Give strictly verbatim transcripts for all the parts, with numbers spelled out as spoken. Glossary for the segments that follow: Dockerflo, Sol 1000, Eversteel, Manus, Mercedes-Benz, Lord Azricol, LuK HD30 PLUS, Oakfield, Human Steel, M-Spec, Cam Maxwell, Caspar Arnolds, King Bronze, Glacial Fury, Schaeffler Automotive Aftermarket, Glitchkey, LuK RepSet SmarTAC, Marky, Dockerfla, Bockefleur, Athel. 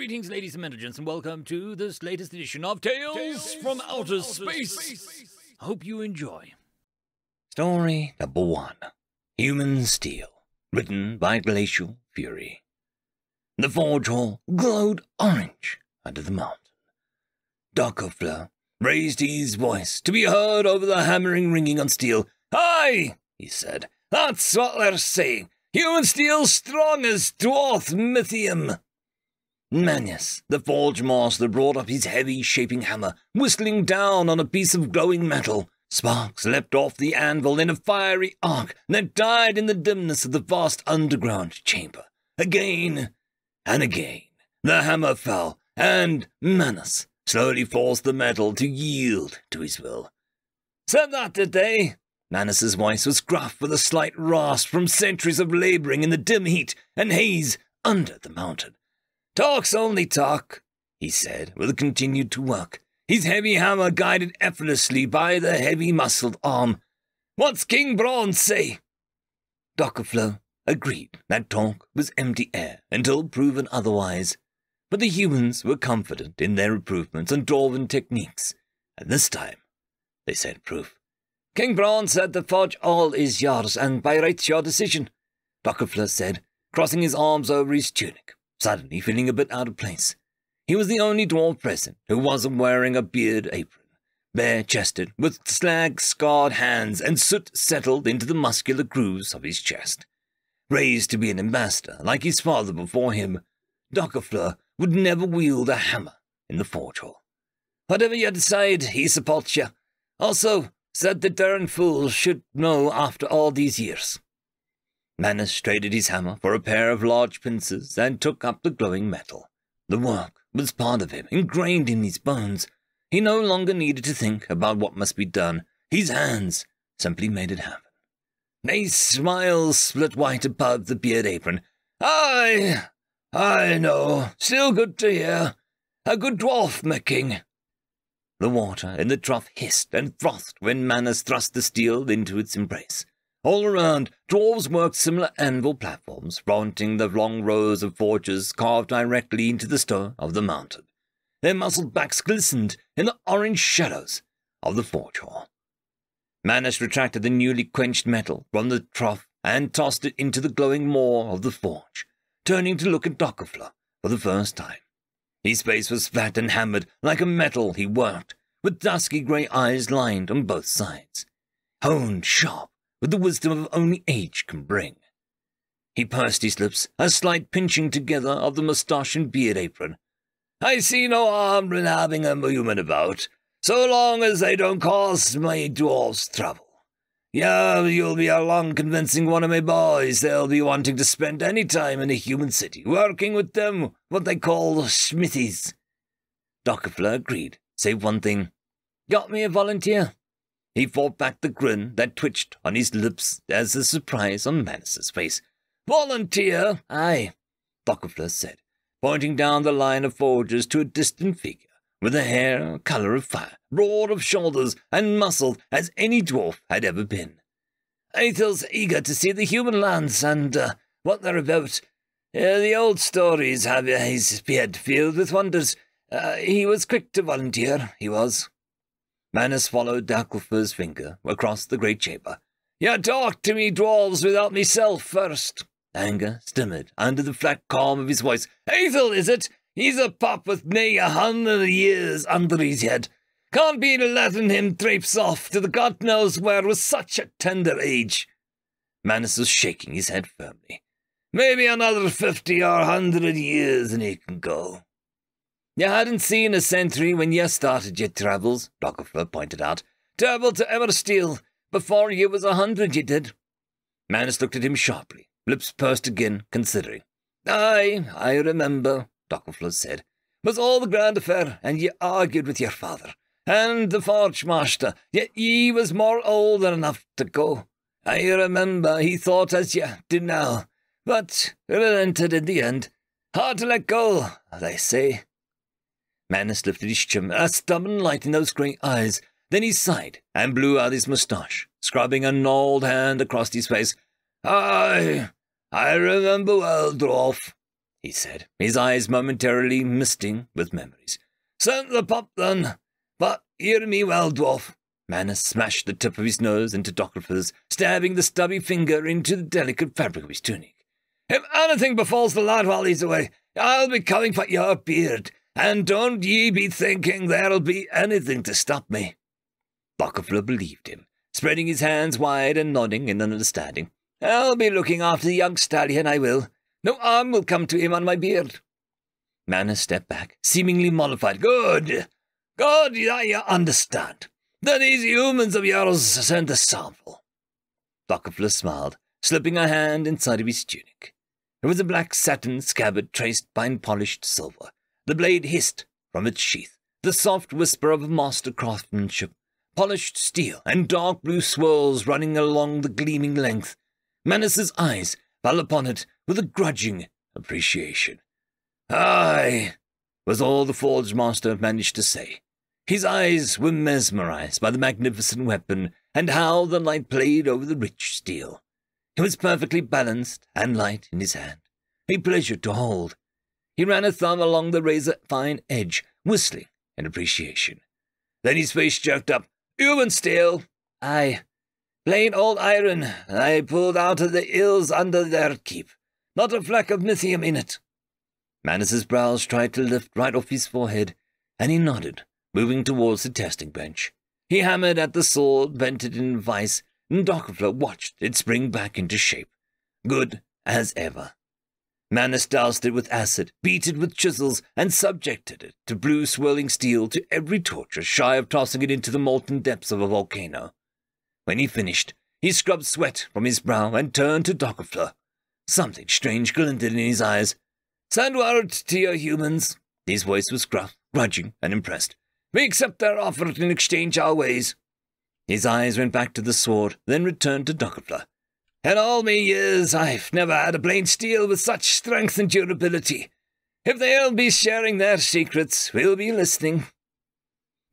Greetings, ladies and gentlemen, and welcome to this latest edition of Tales, Tales from, from Outer, Outer Space. Space. Hope you enjoy. Story number one. Human Steel, written by Glacial Fury. The forge hall glowed orange under the mountain. Dockerflo raised his voice to be heard over the hammering ringing on steel. Aye, he said, that's what they're saying. Human steel strong as dwarf mithium. Manus, the forge master, brought up his heavy shaping hammer, whistling down on a piece of glowing metal. Sparks leapt off the anvil in a fiery arc that died in the dimness of the vast underground chamber. Again and again the hammer fell, and Manus slowly forced the metal to yield to his will. Said that, did they? Manus's voice was gruff with a slight rasp from centuries of labouring in the dim heat and haze under the mountain. Talk's only talk, he said, with a continued to work, his heavy hammer guided effortlessly by the heavy-muscled arm. What's King Bronze say? Dockerflo agreed that talk was empty air until proven otherwise, but the humans were confident in their improvements and dwarven techniques, and this time they said proof. King Bronze said the forge all is yours, and by rights your decision, Dockerflo said, crossing his arms over his tunic. Suddenly feeling a bit out of place. He was the only dwarf present who wasn't wearing a beard apron, bare-chested, with slag-scarred hands and soot settled into the muscular grooves of his chest. Raised to be an ambassador, like his father before him, Dockerfleur would never wield a hammer in the forge hall. Whatever you decide, he supports you. Also, said the darn fool should know after all these years. Manus traded his hammer for a pair of large pincers and took up the glowing metal. The work was part of him, ingrained in his bones. He no longer needed to think about what must be done. His hands simply made it happen. A smile split white above the beard apron. Aye, I know. Still good to hear. A good dwarf, my king. The water in the trough hissed and frothed when Manus thrust the steel into its embrace. All around, dwarves worked similar anvil platforms, fronting the long rows of forges carved directly into the stone of the mountain. Their muscled backs glistened in the orange shadows of the forge hall. Manus retracted the newly quenched metal from the trough and tossed it into the glowing maw of the forge, turning to look at Dockerfla for the first time. His face was flat and hammered like a metal he worked, with dusky grey eyes lined on both sides. Honed sharp, with the wisdom of only age can bring. He pursed his lips, a slight pinching together of the moustache and beard apron. I see no harm in having a human about, so long as they don't cause my dwarves trouble. Yeah, you'll be along convincing one of my boys they'll be wanting to spend any time in a human city, working with them, what they call smithies. Dockerfla agreed, save one thing. Got me a volunteer? He fought back the grin that twitched on his lips as a surprise on Manus's face. Volunteer? Aye, Bockefleur said, pointing down the line of forgers to a distant figure, with a hair colour of fire, broad of shoulders, and muscled as any dwarf had ever been. Athel's eager to see the human lands and uh, what they're about. Uh, the old stories have uh, his beard filled with wonders. Uh, he was quick to volunteer, he was. Manus followed Darkoflor's finger across the great chamber. You talk to me, dwarves, without myself first. Anger stimmered under the flat calm of his voice. Athel, is it? He's a pup with nay a hundred years under his head. Can't be letting him traipse off to the god knows where with such a tender age. Manus was shaking his head firmly. Maybe another fifty or a hundred years and he can go. You hadn't seen a sentry when you started your travels, Dockerfla pointed out. Traveled to Eversteel. Before you was a hundred, you did. Manus looked at him sharply, lips pursed again, considering. Aye, I remember, Dockerfla said. Was all the grand affair, and you argued with your father, and the forge master, yet ye was more old than enough to go. I remember he thought as you do now, but relented in the end. Hard to let go, they say. Manus lifted his chin, a stubborn light in those grey eyes. Then he sighed and blew out his moustache, scrubbing a gnarled hand across his face. Aye, I remember well, dwarf. he said, his eyes momentarily misting with memories. "Sound the pop, then. But hear me well, dwarf." Manus smashed the tip of his nose into Dockerfla's, stabbing the stubby finger into the delicate fabric of his tunic. "If anything befalls the lad while he's away, I'll be coming for your beard, and don't ye be thinking there'll be anything to stop me." Bockefleur believed him, spreading his hands wide and nodding in understanding. "I'll be looking after the young stallion, I will. No harm will come to him on my beard." Manus stepped back, seemingly mollified. "Good, good, you understand. That these humans of yours sent a sample." Bockefleur smiled, slipping a hand inside of his tunic. It was a black satin scabbard traced by polished silver. The blade hissed from its sheath, the soft whisper of master craftsmanship, polished steel, and dark blue swirls running along the gleaming length. Manus's eyes fell upon it with a grudging appreciation. "Aye," was all the forge master managed to say. His eyes were mesmerized by the magnificent weapon and how the light played over the rich steel. It was perfectly balanced and light in his hand, a pleasure to hold. He ran a thumb along the razor-fine edge, whistling in appreciation. Then his face jerked up. "Human steel." "Aye. Plain old iron I pulled out of the ills under their keep. Not a fleck of lithium in it." Manus's brows tried to lift right off his forehead, and he nodded, moving towards the testing bench. He hammered at the sword, vented in vice, and Dockerflo watched it spring back into shape, good as ever. Manus doused it with acid, beat it with chisels, and subjected it to blue swirling steel to every torture shy of tossing it into the molten depths of a volcano. When he finished, he scrubbed sweat from his brow and turned to Dockerfla. Something strange glinted in his eyes. "Send word to your humans." His voice was gruff, grudging, and impressed. "We accept their offer and exchange our ways." His eyes went back to the sword, then returned to Dockerfla. "In all me years, I've never had a plain steel with such strength and durability. If they'll be sharing their secrets, we'll be listening."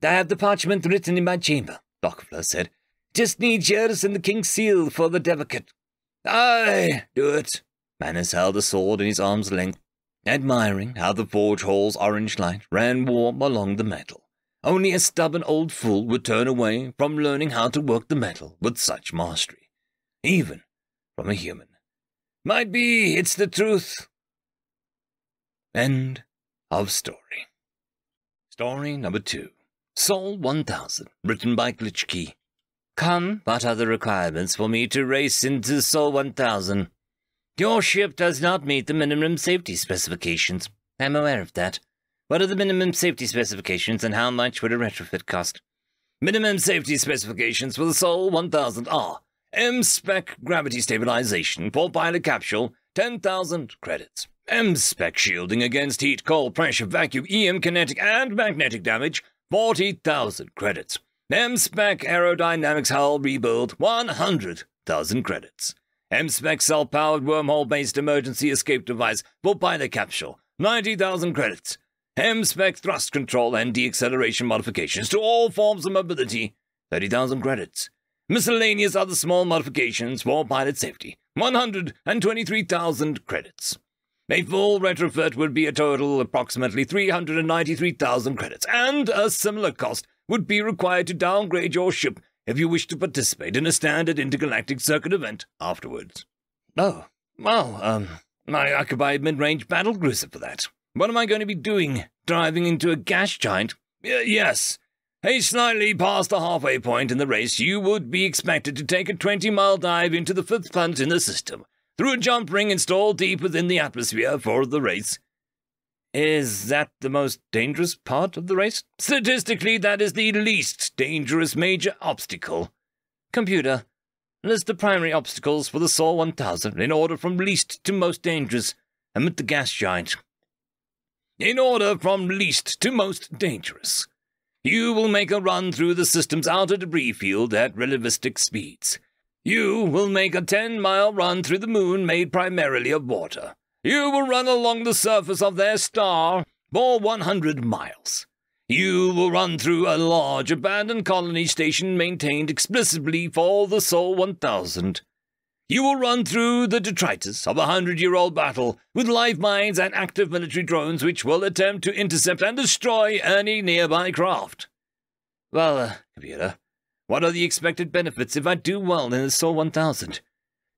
"I have the parchment written in my chamber," Dockerfla said. "Just need yours and the king's seal for the devocate." "Aye, do it." Manus held the sword in his arm's length, admiring how the forge hall's orange light ran warm along the metal. Only a stubborn old fool would turn away from learning how to work the metal with such mastery. Even from a human. Might be it's the truth. End of story. Story number two. Sol one thousand, written by Glitchkey. "Come, what are the requirements for me to race into Sol one thousand? Your ship does not meet the minimum safety specifications. I'm aware of that. What are the minimum safety specifications and how much would a retrofit cost?" Minimum safety specifications for the Sol one thousand are M-Spec gravity stabilization for pilot capsule, ten thousand credits. M-Spec shielding against heat, cold, pressure, vacuum, E M kinetic and magnetic damage, forty thousand credits. M-Spec aerodynamics hull rebuild, one hundred thousand credits. M-Spec self-powered wormhole-based emergency escape device for pilot capsule, ninety thousand credits. M-Spec thrust control and deacceleration modifications to all forms of mobility, thirty thousand credits. Miscellaneous other small modifications for pilot safety, one hundred twenty-three thousand credits. A full retrofit would be a total approximately three hundred ninety-three thousand credits, and a similar cost would be required to downgrade your ship if you wish to participate in a standard intergalactic circuit event afterwards. Oh, well, um, I, I could buy a mid-range battle cruiser for that. What am I going to be doing? Driving into a gas giant? Y- yes. Hey, slightly past the halfway point in the race, you would be expected to take a twenty-mile dive into the fifth plant in the system, through a jump ring installed deep within the atmosphere for the race. Is that the most dangerous part of the race? Statistically, that is the least dangerous major obstacle. Computer, list the primary obstacles for the Sol one thousand in order from least to most dangerous, amid the gas giant. In order from least to most dangerous. You will make a run through the system's outer debris field at relativistic speeds. You will make a ten-mile run through the moon made primarily of water. You will run along the surface of their star for one hundred miles. You will run through a large abandoned colony station maintained explicitly for the Sol one thousand. You will run through the detritus of a hundred-year-old battle with live mines and active military drones which will attempt to intercept and destroy any nearby craft. Well, uh, computer, what are the expected benefits if I do well in the Sol one thousand?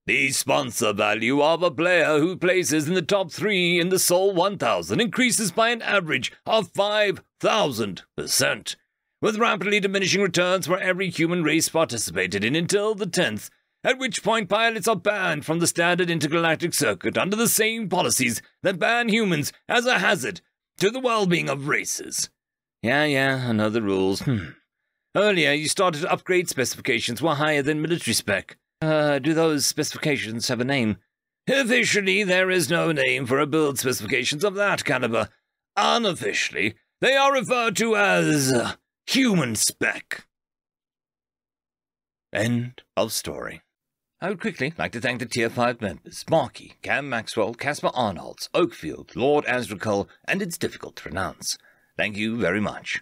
The sponsor value of a player who places in the top three in the Sol one thousand increases by an average of five thousand percent, with rapidly diminishing returns for every human race participated in until the tenth, at which point pilots are banned from the standard intergalactic circuit under the same policies that ban humans as a hazard to the well-being of races. Yeah, yeah, I know the rules. Hmm. Earlier, you started to upgrade specifications were higher than military spec. Uh, do those specifications have a name? Officially, there is no name for a build specifications of that caliber. Unofficially, they are referred to as uh, human spec. End of story. I would quickly like to thank the Tier five members, Marky, Cam Maxwell, Caspar Arnolds, Oakfield, Lord Azricol, and It's Difficult to Pronounce. Thank you very much.